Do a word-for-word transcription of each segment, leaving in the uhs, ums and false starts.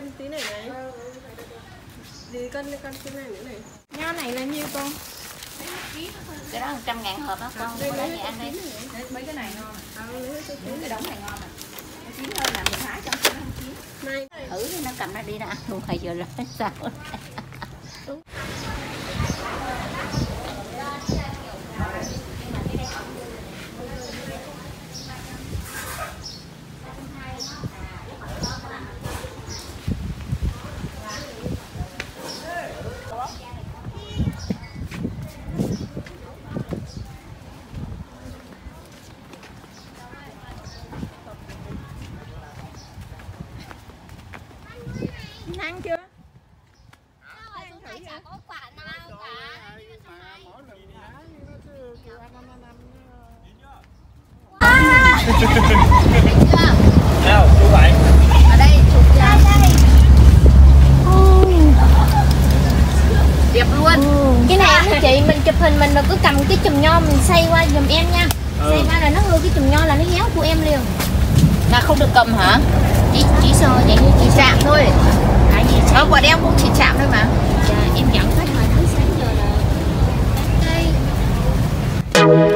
thêm tí này này. Ừ, thì cân cân tí này nữa này. Nho này là nhiêu con? Cái đó một trăm ngàn hộp đó con. Đây lấy ăn đi. Mấy cái này ngon à. Mấy cái đống này ngon à. Nó chín hơn là mình hái trong khi nó không chín. Này. Thử đi, nó cầm ra đi nó ăn luôn hồi giờ rồi sao. Ăn chưa? Ăn thử chả có quả nào cả. Mỗi lần hái nó cứ kêu ăn ăn ăn. Nào, chú vậy. Ở đây chụp ra đây. Đẹp luôn. Cái này anh chị mình chụp hình mình rồi cứ cầm cái chùm nho mình xay qua giùm em nha. Xay qua là nó nuôi cái chùm nho là nó héo của em liền. Là không được cầm hả? Chỉ chỉ sờ vậy như chỉ chạm thôi. Ở quả đeo cũng chỉ chạm thôi mà. Dạ, em nhận khách mà tới sáng giờ là đây.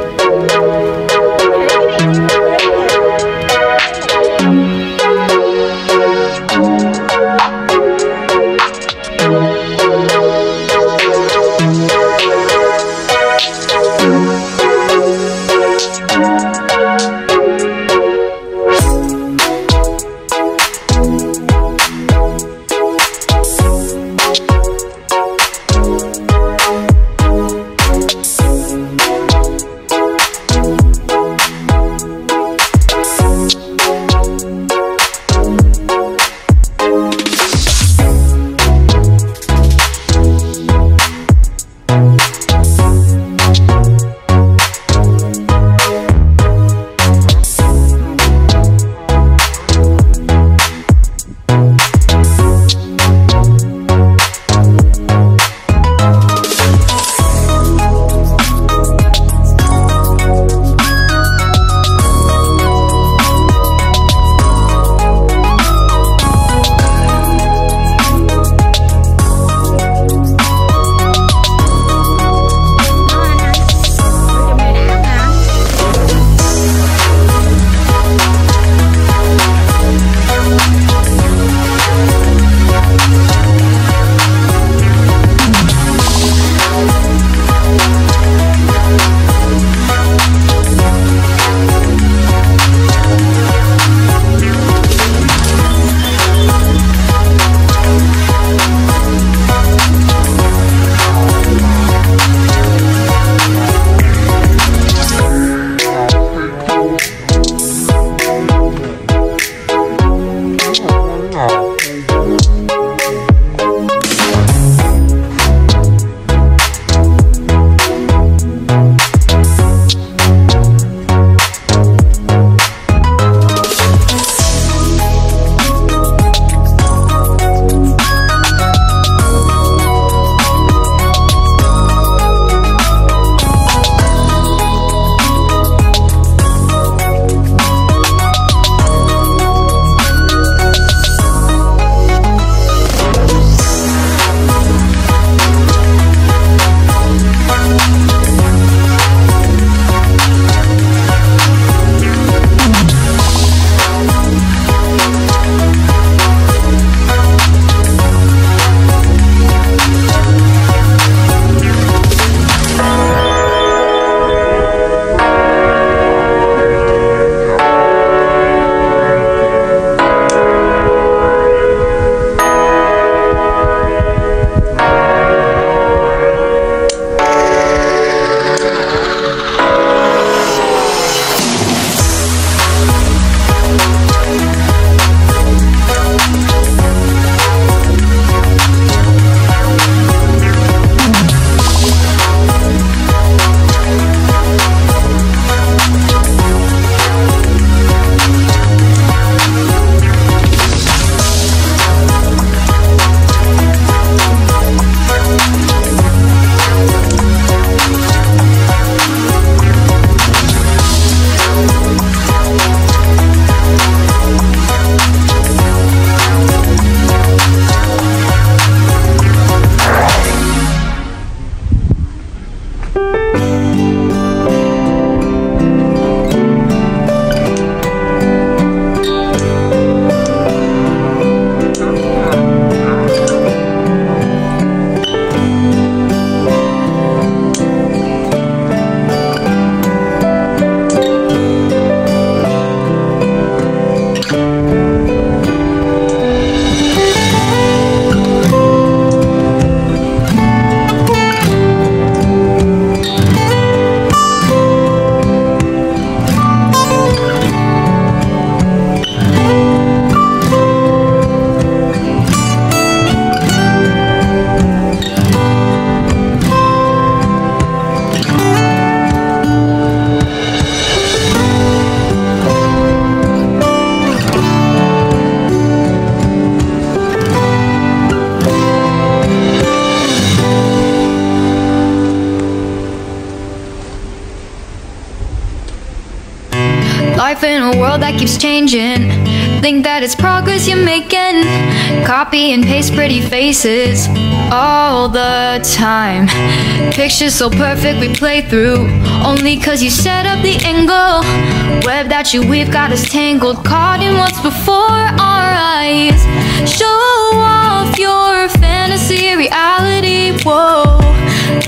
yourself in a world that keeps changing. Think that it's progress you're making. Copy and paste pretty faces all the time. Pictures so perfect we play through, only cause you set up the angle. Web that you weave got us tangled, caught in what's before our eyes. Show off your fantasy reality, whoa.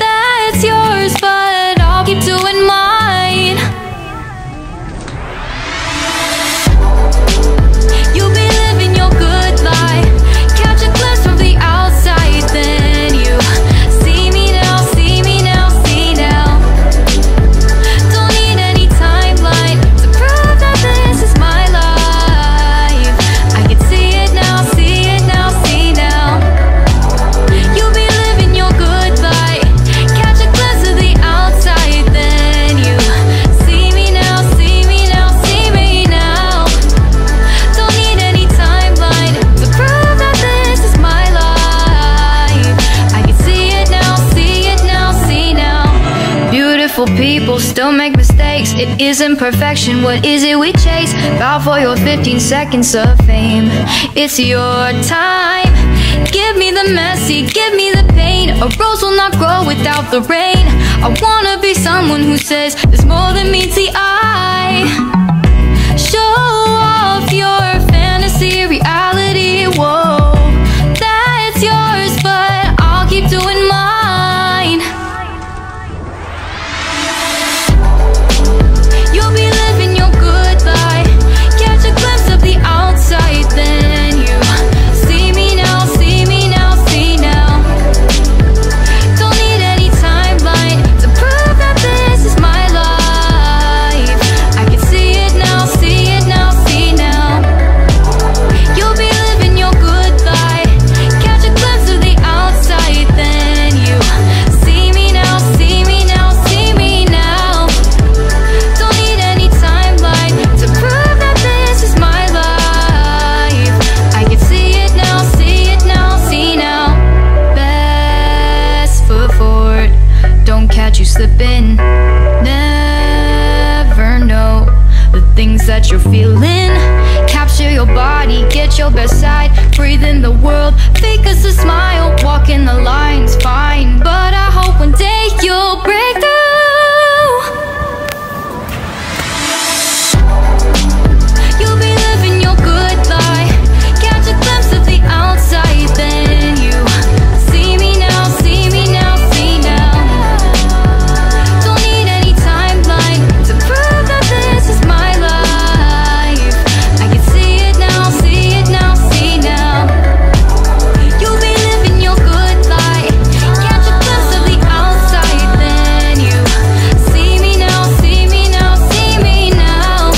That's yours, but I'll keep doing mine. You'll be living your good life. Catch a glimpse from the outside, then you see me now, see me now, see now. Don't need any timeline to prove that this is my life. I can see it now, see it now, see now. You'll be living your good life. Catch a glimpse of the outside, then you see me now, see me now, see me now. Don't need any timeline to prove that this is my life. I can see it now, see it now, see now. Beautiful people still make mistakes. It isn't perfection, what is it we chase? Bow for your fifteen seconds of fame. It's your time. Give me the messy, give me the pain. A rose will not grow without the rain. I wanna be someone who says there's more than meets the eye. Show off your fantasy reality, whoa. That's yours, but I'll keep doing mine. You'll be living your good life. Catch a glimpse of the outside, then you see me now, see me now, see now. Don't need any timeline to prove that this is my life. I can see it now, see it now, see now. You'll be living your good life. Catch a glimpse of the outside, then you see me now, see me now, see me now. Don't need any timeline to prove that this is my life. I can see it now, see it now, see now. Best foot forward, don't catch you slipping. Never know the things that you're feeling. Capture your body, get your best side. Breathe in the world, fake us a smile. Walk in the lines, fine. But I hope one day you'll break through. You'll be living your good life. Catch a glimpse of the outside, then you see me now, see me now, see now. Don't need any timeline to prove that this is my life. I can see it now, see it now, see now. You'll be living your good life. Catch a glimpse of the outside, then you see me now, see me now, see me now.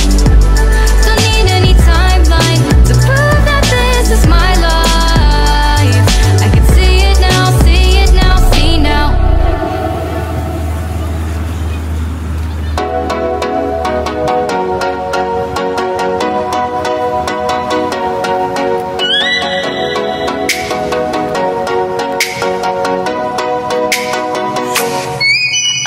Don't need any timeline to prove that this is my life. I can see it now, see it now, see now.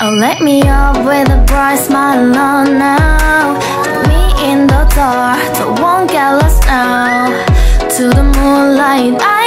Oh, let me up with a bright smile on now. Put me in the dark, don't won't get lost now. To the moonlight, I